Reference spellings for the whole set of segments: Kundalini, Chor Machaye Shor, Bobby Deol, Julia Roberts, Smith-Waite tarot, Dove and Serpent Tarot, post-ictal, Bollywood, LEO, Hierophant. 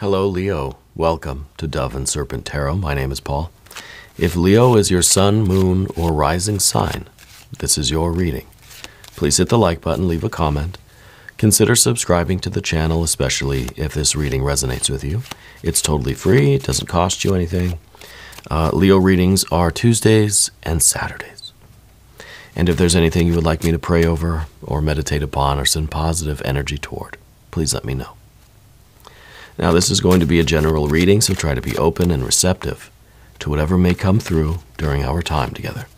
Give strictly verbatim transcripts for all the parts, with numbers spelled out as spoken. Hello Leo, welcome to Dove and Serpent Tarot. My name is Paul. If Leo is your sun, moon, or rising sign, this is your reading. Please hit the like button, leave a comment. Consider subscribing to the channel, especially if this reading resonates with you. It's totally free, it doesn't cost you anything. Uh, Leo readings are Tuesdays and Saturdays. And if there's anything you would like me to pray over or meditate upon or send positive energy toward, please let me know. Now, this is going to be a general reading, so try to be open and receptive to whatever may come through during our time together.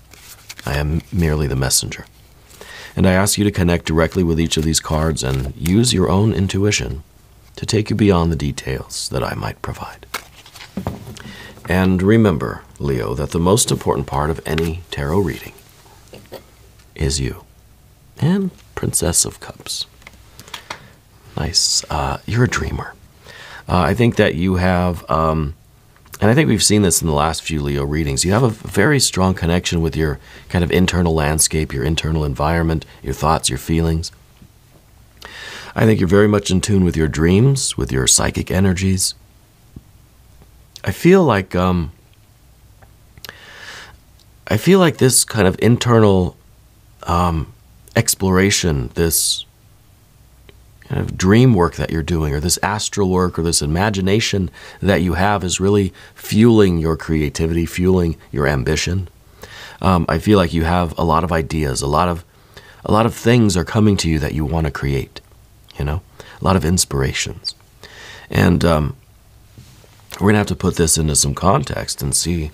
I am merely the messenger. And I ask you to connect directly with each of these cards and use your own intuition to take you beyond the details that I might provide. And remember, Leo, that the most important part of any tarot reading is you. And Princess of Cups. Nice. Uh, you're a dreamer. Uh, I think that you have, um, and I think we've seen this in the last few Leo readings, you have a very strong connection with your kind of internal landscape, your internal environment, your thoughts, your feelings. I think you're very much in tune with your dreams, with your psychic energies. I feel like, um, I feel like this kind of internal um, exploration, this kind of dream work that you're doing, or this astral work, or this imagination that you have is really fueling your creativity, fueling your ambition. Um, I feel like you have a lot of ideas, a lot of, a lot of things are coming to you that you want to create, you know, a lot of inspirations. And um, we're going to have to put this into some context and see,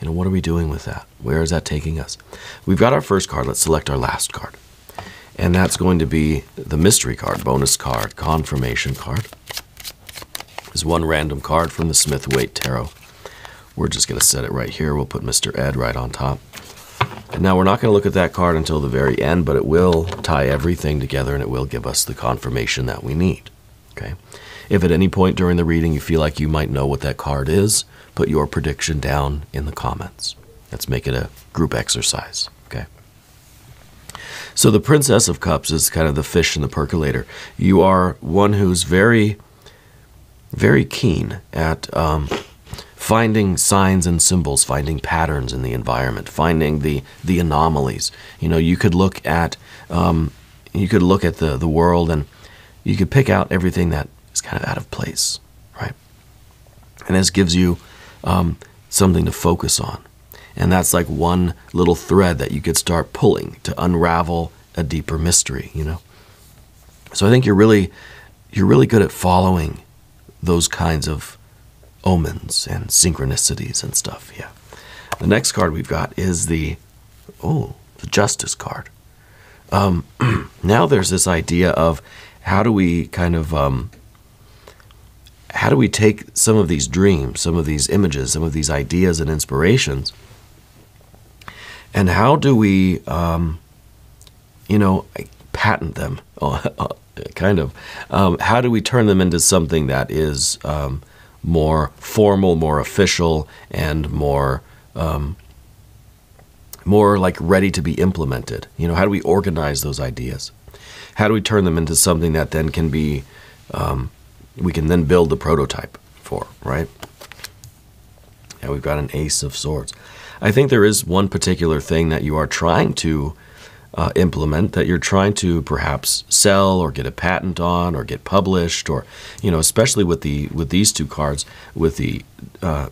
you know, what are we doing with that? Where is that taking us? We've got our first card. Let's select our last card. And that's going to be the mystery card, bonus card, confirmation card. There's one random card from the Smith-Waite tarot. We're just going to set it right here. We'll put Mister Ed right on top. And now we're not going to look at that card until the very end, but it will tie everything together and it will give us the confirmation that we need. Okay. If at any point during the reading you feel like you might know what that card is, put your prediction down in the comments. Let's make it a group exercise. Okay. So the Princess of Cups is kind of the fish in the percolator. You are one who's very, very keen at um, finding signs and symbols, finding patterns in the environment, finding the the anomalies. You know, you could look at um, you could look at the the world and you could pick out everything that is kind of out of place, right? And this gives you um, something to focus on. And that's like one little thread that you could start pulling to unravel a deeper mystery, you know? So I think you're really, you're really good at following those kinds of omens and synchronicities and stuff, yeah. The next card we've got is the, oh, the Justice card. Um, now there's this idea of how do we kind of, um, how do we take some of these dreams, some of these images, some of these ideas and inspirations, and how do we, um, you know, patent them, kind of? Um, how do we turn them into something that is um, more formal, more official, and more, um, more like ready to be implemented? You know, how do we organize those ideas? How do we turn them into something that then can be, um, we can then build the prototype for, right? Now we've got an Ace of Swords. I think there is one particular thing that you are trying to uh, implement, that you're trying to perhaps sell or get a patent on or get published, or, you know, especially with the with these two cards, with the uh,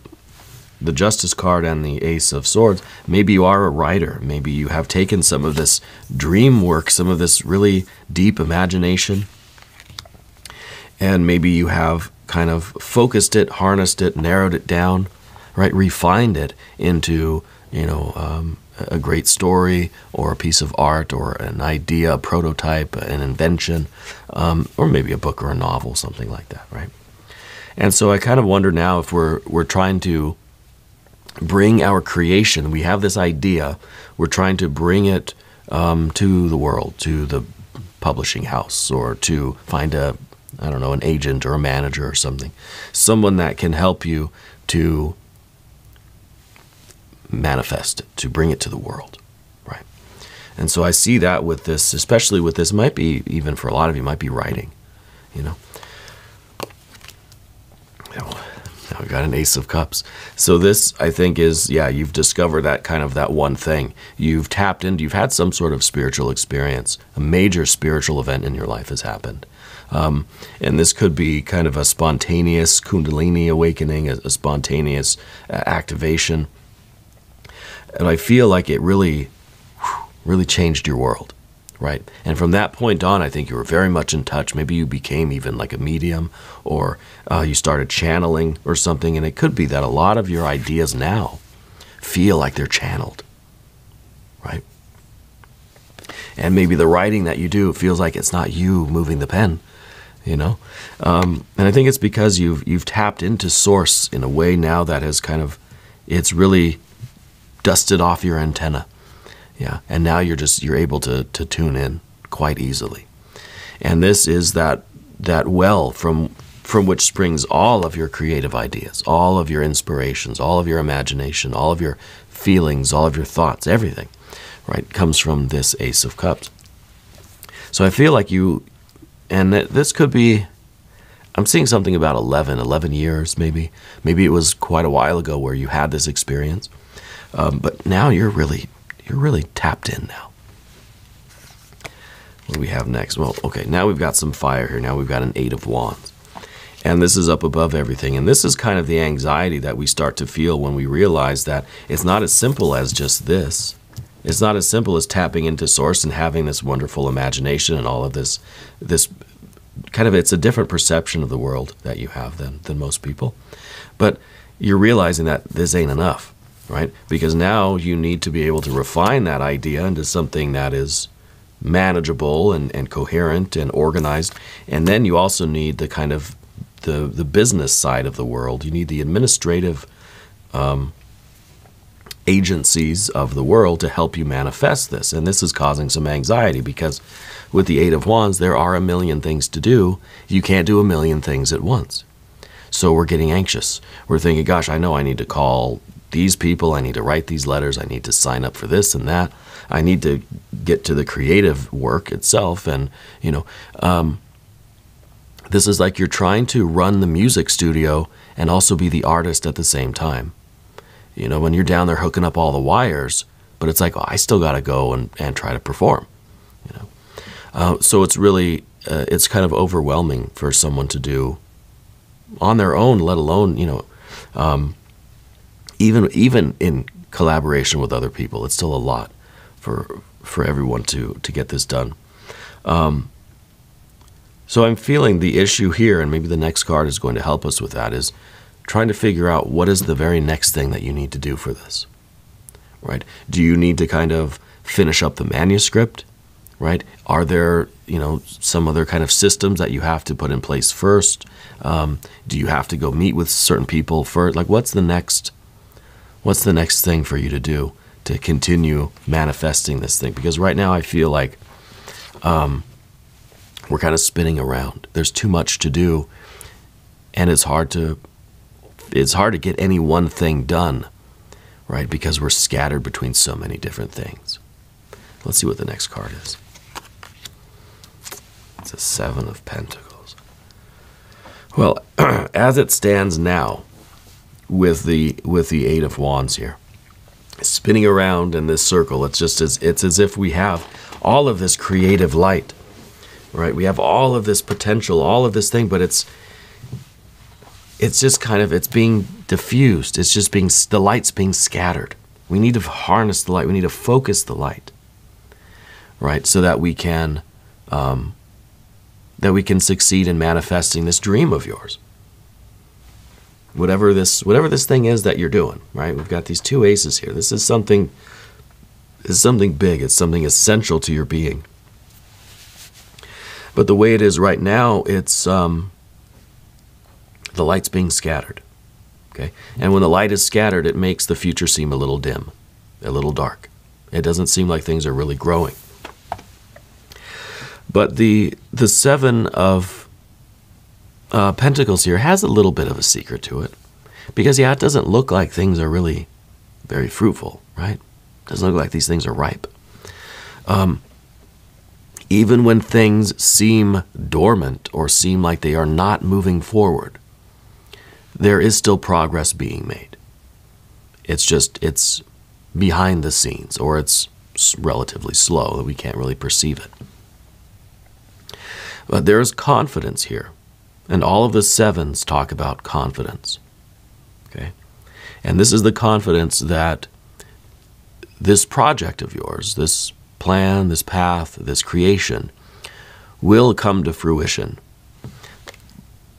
the Justice card and the Ace of Swords. Maybe you are a writer. Maybe you have taken some of this dream work, some of this really deep imagination, and maybe you have kind of focused it, harnessed it, narrowed it down, right? Refined it into, you know, um, a great story or a piece of art or an idea, a prototype, an invention, um, or maybe a book or a novel, something like that, right? And so I kind of wonder now if we're, we're trying to bring our creation, we have this idea, we're trying to bring it um, to the world, to the publishing house, or to find a, I don't know, an agent or a manager or something, someone that can help you to manifest it, to bring it to the world, right? And so I see that with this, especially with this, might be even for a lot of you, might be writing, you know. got an Ace of Cups. So this, I think, is, yeah, you've discovered that kind of that one thing. You've tapped into, you've had some sort of spiritual experience. A major spiritual event in your life has happened. Um, and this could be kind of a spontaneous Kundalini awakening, a, a spontaneous uh, activation. And I feel like it really, really changed your world, right? And from that point on, I think you were very much in touch. Maybe you became even like a medium, or uh, you started channeling or something. And it could be that a lot of your ideas now feel like they're channeled, right? And maybe the writing that you do feels like it's not you moving the pen, you know? Um, and I think it's because you've, you've tapped into source in a way now that has kind of, it's really dusted off your antenna. Yeah, and now you're just, you're able to, to tune in quite easily. And this is that, that well from, from which springs all of your creative ideas, all of your inspirations, all of your imagination, all of your feelings, all of your thoughts, everything. Right, comes from this Ace of Cups. So I feel like you, and this could be, I'm seeing something about eleven, eleven years maybe. Maybe it was quite a while ago where you had this experience, um, but now you're really, you're really tapped in now. What do we have next? Well, okay, now we've got some fire here. Now we've got an Eight of Wands. And this is up above everything. And this is kind of the anxiety that we start to feel when we realize that it's not as simple as just this. It's not as simple as tapping into source and having this wonderful imagination and all of this, this kind of, it's a different perception of the world that you have than, than most people. But you're realizing that this ain't enough, right? Because now you need to be able to refine that idea into something that is manageable and, and coherent and organized. And then you also need the kind of the, the business side of the world. You need the administrative, um, agencies of the world to help you manifest this. And this is causing some anxiety because with the Eight of Wands, there are a million things to do. You can't do a million things at once. So we're getting anxious. We're thinking, gosh, I know I need to call these people. I need to write these letters. I need to sign up for this and that. I need to get to the creative work itself. And, you know, um, this is like you're trying to run the music studio and also be the artist at the same time. You know, when you're down there hooking up all the wires, but it's like, oh, I still got to go and, and try to perform, you know. Uh, so it's really, uh, it's kind of overwhelming for someone to do on their own, let alone, you know, um, even even in collaboration with other people. It's still a lot for for everyone to, to get this done. Um, so I'm feeling the issue here, and maybe the next card is going to help us with that, is trying to figure out what is the very next thing that you need to do for this, right? Do you need to kind of finish up the manuscript, right? Are there, you know, some other kind of systems that you have to put in place first? Um, do you have to go meet with certain people first? Like, what's the next, what's the next thing for you to do to continue manifesting this thing? Because right now I feel like um, we're kind of spinning around. There's too much to do, and it's hard to, it's hard to get any one thing done, right? Because we're scattered between so many different things. Let's see what the next card is. It's a Seven of Pentacles. Well, as it stands now with the, with the Eight of Wands here, spinning around in this circle, it's just as, it's as if we have all of this creative light, right? We have all of this potential, all of this thing, but it's, it's just kind of, it's being diffused. It's just being, the light's being scattered. We need to harness the light. We need to focus the light, right? So that we can, um, that we can succeed in manifesting this dream of yours. Whatever this, whatever this thing is that you're doing, right? We've got these two aces here. This is something, is something big. It's something essential to your being. But the way it is right now, it's, um, the light's being scattered, okay? And when the light is scattered, it makes the future seem a little dim, a little dark. It doesn't seem like things are really growing. But the, the Seven of uh, Pentacles here has a little bit of a secret to it because, yeah, it doesn't look like things are really very fruitful, right? It doesn't look like these things are ripe. Um, even when things seem dormant or seem like they are not moving forward, there is still progress being made. It's just, it's behind the scenes, or it's relatively slow that we can't really perceive it. But there is confidence here. And all of the sevens talk about confidence. Okay? And this is the confidence that this project of yours, this plan, this path, this creation, will come to fruition.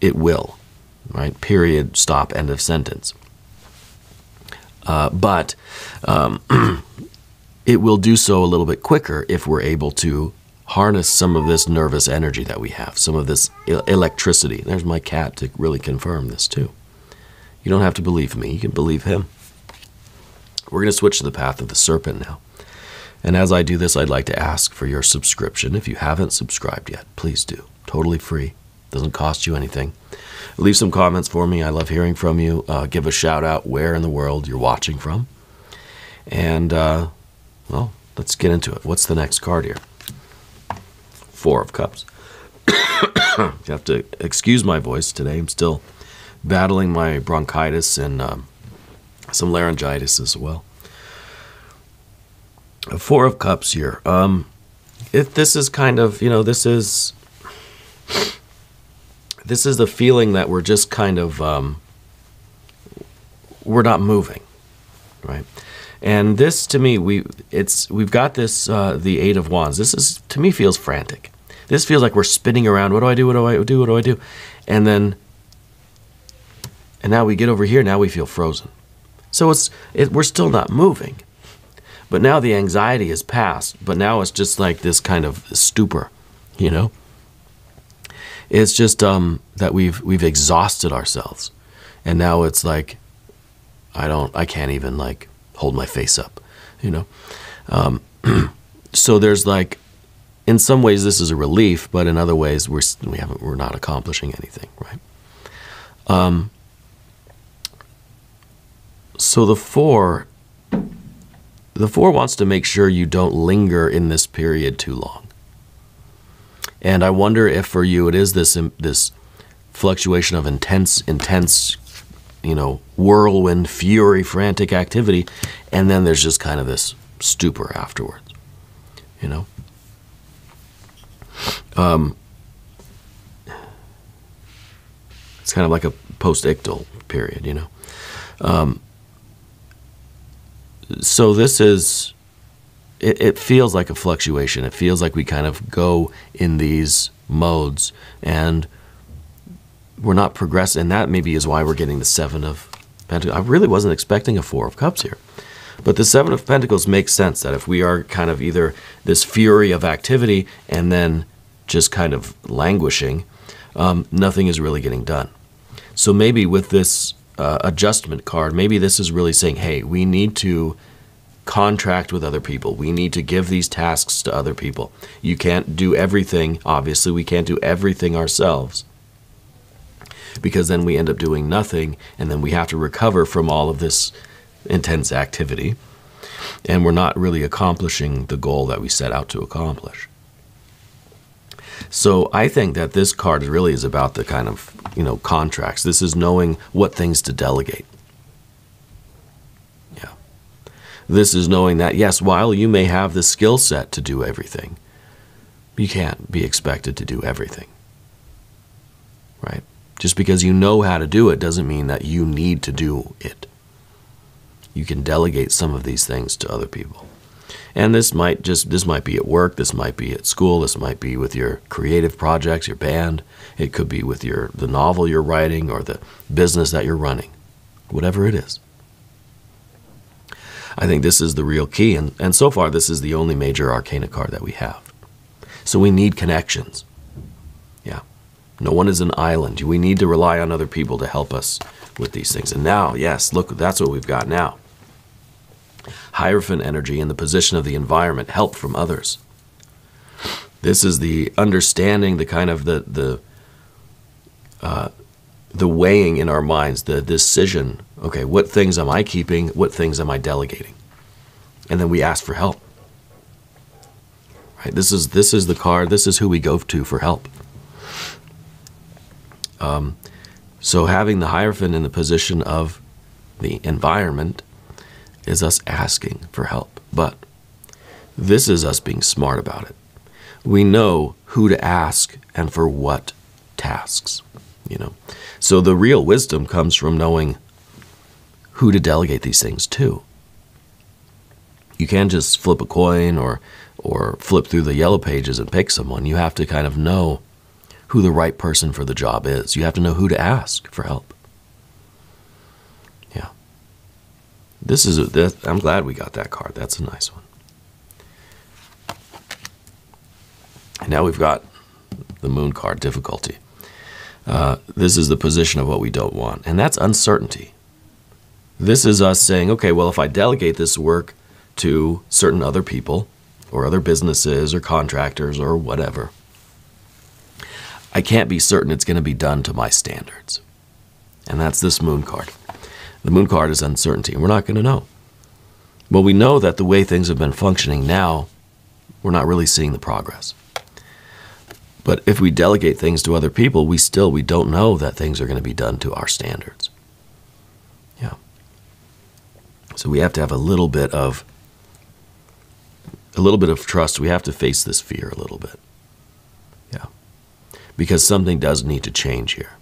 It will, right? Period, stop, end of sentence. Uh, but um, it will do so a little bit quicker if we're able to harness some of this nervous energy that we have, some of this electricity. There's my cat to really confirm this too. You don't have to believe me, you can believe him. We're going to switch to the path of the serpent now. And as I do this, I'd like to ask for your subscription. If you haven't subscribed yet, please do. Totally free. Doesn't cost you anything. Leave some comments for me. I love hearing from you. Uh, give a shout out where in the world you're watching from. And, uh, well, let's get into it. What's the next card here? Four of Cups. You have to excuse my voice today. I'm still battling my bronchitis and um, some laryngitis as well. Four of Cups here. Um, if this is kind of, you know, this is this is the feeling that we're just kind of um, we're not moving, right? And this, to me, we it's we've got this uh, the Eight of Wands. This is, to me, feels frantic. This feels like we're spinning around. What do I do? What do I do? What do I do? And then and now we get over here. Now we feel frozen. So it's it, we're still not moving. But now the anxiety is past, but now it's just like this kind of stupor, you know? It's just um, that we've we've exhausted ourselves. And now it's like, I don't, I can't even like hold my face up, you know? Um, so there's like, in some ways this is a relief, but in other ways we're, we haven't, we're not accomplishing anything, right? Um, so the four... The four wants to make sure you don't linger in this period too long. And I wonder if for you it is this this fluctuation of intense, intense, you know, whirlwind, fury, frantic activity, and then there's just kind of this stupor afterwards, you know? Um, it's kind of like a post-ictal period, you know? Um, So this is, it, it feels like a fluctuation. It feels like we kind of go in these modes and we're not progressing. And that maybe is why we're getting the Seven of Pentacles. I really wasn't expecting a Four of Cups here. But the Seven of Pentacles makes sense that if we are kind of either this fury of activity and then just kind of languishing, um, nothing is really getting done. So maybe with this Uh, adjustment card, maybe this is really saying, hey, we need to contract with other people. We need to give these tasks to other people. You can't do everything. Obviously, we can't do everything ourselves, because then we end up doing nothing, and then we have to recover from all of this intense activity, and we're not really accomplishing the goal that we set out to accomplish. So I think that this card really is about the kind of, you know, contracts. This is knowing what things to delegate. Yeah. This is knowing that, yes, while you may have the skill set to do everything, you can't be expected to do everything. Right? Just because you know how to do it doesn't mean that you need to do it. You can delegate some of these things to other people. And this might just, this might be at work, this might be at school, this might be with your creative projects, your band. It could be with your, the novel you're writing or the business that you're running, whatever it is. I think this is the real key. And, and so far, this is the only major arcana card that we have. So we need connections. Yeah. No one is an island. We need to rely on other people to help us with these things. And now, yes, look, that's what we've got now. Hierophant energy and the position of the environment, help from others. This is the understanding, the kind of the the uh, the weighing in our minds, the decision. Okay, what things am I keeping? What things am I delegating? And then we ask for help. Right. This is this is the card. This is who we go to for help. Um, So having the Hierophant in the position of the environment is us asking for help. But this is us being smart about it. We know who to ask and for what tasks, you know. So the real wisdom comes from knowing who to delegate these things to. You can't just flip a coin or or flip through the yellow pages and pick someone. You have to kind of know who the right person for the job is. You have to know who to ask for help. Yeah. This is a, this, I'm glad we got that card. That's a nice one. And now we've got the Moon card, difficulty. Uh, this is the position of what we don't want, and that's uncertainty. This is us saying, okay, well, if I delegate this work to certain other people or other businesses or contractors or whatever, I can't be certain it's going to be done to my standards. And that's this Moon card. The Moon card is uncertainty. We're not going to know. But we know that the way things have been functioning now, we're not really seeing the progress. But if we delegate things to other people, we still, we don't know that things are going to be done to our standards. Yeah. So we have to have a little bit of a little bit of trust. We have to face this fear a little bit. Yeah. Because something does need to change here.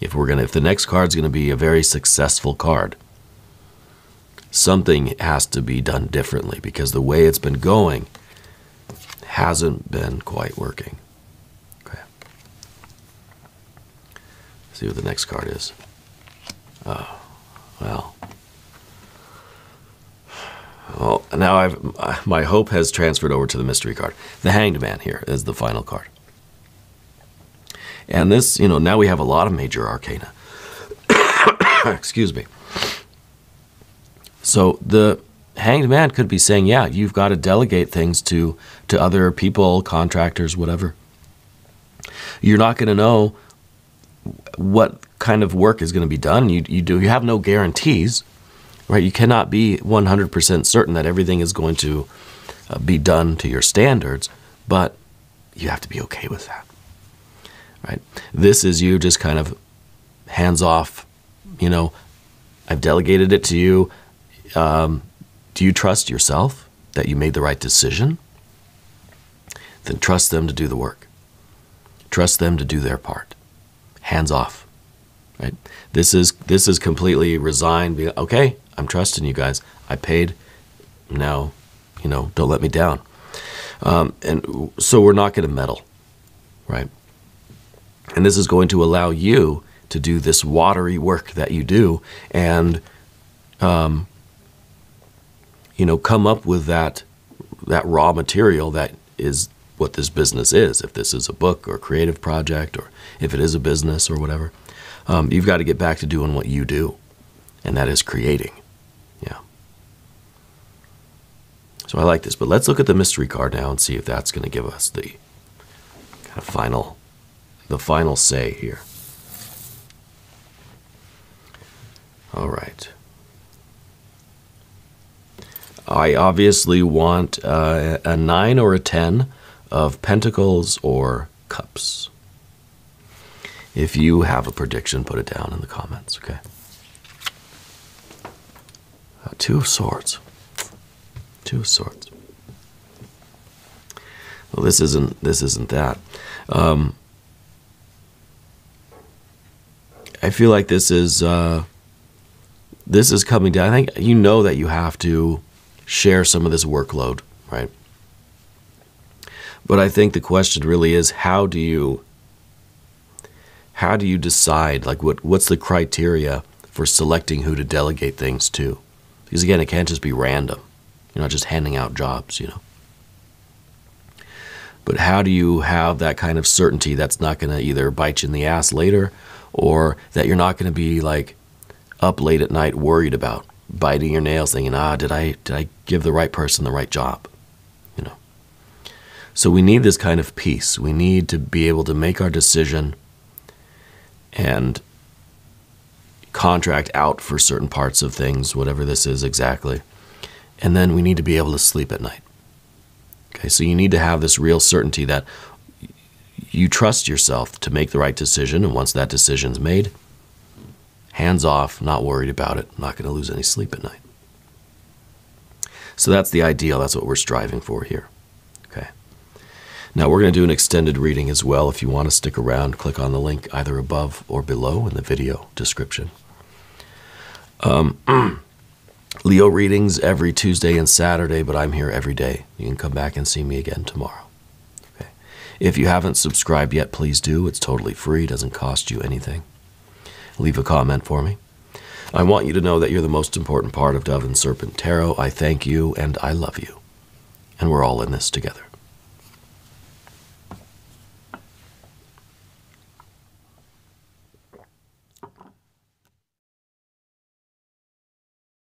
If we're going to, if the next card's going to be a very successful card, something has to be done differently because the way it's been going hasn't been quite working. Okay. Let's see what the next card is. Oh, well. Well, now I've, my hope has transferred over to the mystery card. The Hanged Man here is the final card. And this, you know, now we have a lot of major arcana. Excuse me. So the Hanged Man could be saying, yeah, you've got to delegate things to, to other people, contractors, whatever. You're not going to know what kind of work is going to be done. You, you, do, you have no guarantees. Right, you cannot be one hundred percent certain that everything is going to uh, be done to your standards, but you have to be okay with that. Right? This is you just kind of hands off, you know, I've delegated it to you. Um, do you trust yourself that you made the right decision? Then trust them to do the work. Trust them to do their part. Hands off. Right? This is this is completely resigned. Okay, I'm trusting you guys. I paid. Now, you know, don't let me down. Um, and so we're not going to meddle, right? And this is going to allow you to do this watery work that you do and, um, you know, come up with that, that raw material that is what this business is. If this is a book or a creative project or if it is a business or whatever, um, you've got to get back to doing what you do. And that is creating. Yeah. So I like this, but let's look at the mystery card now and see if that's going to give us the kind of final, the final say here. All right. I obviously want uh, a nine or a ten of Pentacles or Cups. If you have a prediction, put it down in the comments, okay? Two of Swords. Two of Swords. Well, this isn't this isn't that. Um, I feel like this is uh, this is coming down. I think you know that you have to share some of this workload, right? But I think the question really is, how do you how do you decide? Like, what what's the criteria for selecting who to delegate things to? Because again, it can't just be random. You're not just handing out jobs, you know. But how do you have that kind of certainty that's not going to either bite you in the ass later or that you're not going to be like up late at night worried about, biting your nails thinking, ah, did I, did I give the right person the right job? You know. So we need this kind of peace. We need to be able to make our decision and contract out for certain parts of things, whatever this is exactly. And then we need to be able to sleep at night. Okay, so you need to have this real certainty that you trust yourself to make the right decision, and once that decision's made, hands off, not worried about it, not going to lose any sleep at night. So that's the ideal. That's what we're striving for here. Okay. Now we're going to do an extended reading as well. If you want to stick around, click on the link either above or below in the video description. Um, Leo readings every Tuesday and Saturday, but I'm here every day. You can come back and see me again tomorrow. Okay. If you haven't subscribed yet, please do. It's totally free. It doesn't cost you anything. Leave a comment for me. I want you to know that you're the most important part of Dove and Serpent Tarot. I thank you and I love you. And we're all in this together.